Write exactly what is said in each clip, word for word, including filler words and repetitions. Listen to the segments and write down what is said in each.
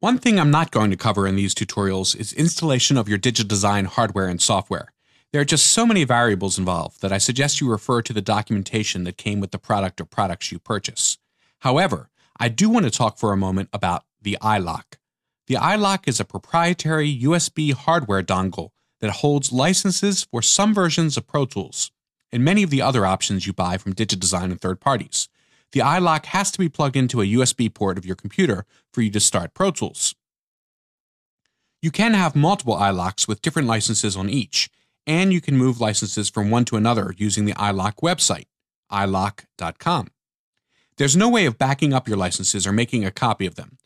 One thing I'm not going to cover in these tutorials is installation of your DigiDesign hardware and software. There are just so many variables involved that I suggest you refer to the documentation that came with the product or products you purchase. However, I do want to talk for a moment about the iLok. The iLok is a proprietary U S B hardware dongle that holds licenses for some versions of Pro Tools and many of the other options you buy from DigiDesign and third parties. The iLok has to be plugged into a U S B port of your computer for you to start Pro Tools. You can have multiple iLoks with different licenses on each, and you can move licenses from one to another using the iLok website, ilok dot com. There's no way of backing up your licenses or making a copy of them.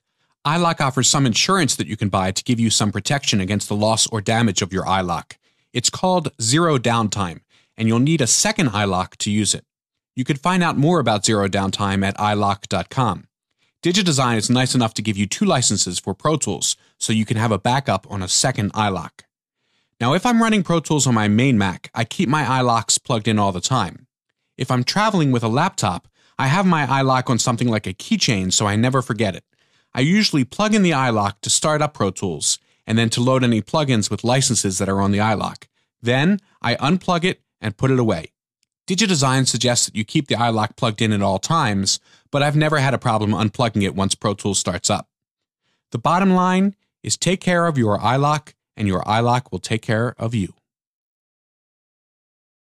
iLok offers some insurance that you can buy to give you some protection against the loss or damage of your iLok. It's called Zero Downtime, and you'll need a second iLok to use it. You can find out more about Zero Downtime at ilok dot com. DigiDesign is nice enough to give you two licenses for Pro Tools, so you can have a backup on a second iLok. Now, if I'm running Pro Tools on my main Mac, I keep my iLoks plugged in all the time. If I'm traveling with a laptop, I have my iLok on something like a keychain so I never forget it. I usually plug in the iLok to start up Pro Tools, and then to load any plugins with licenses that are on the iLok. Then, I unplug it and put it away. DigiDesign suggests that you keep the iLok plugged in at all times, but I've never had a problem unplugging it once Pro Tools starts up. The bottom line is take care of your iLok, and your iLok will take care of you.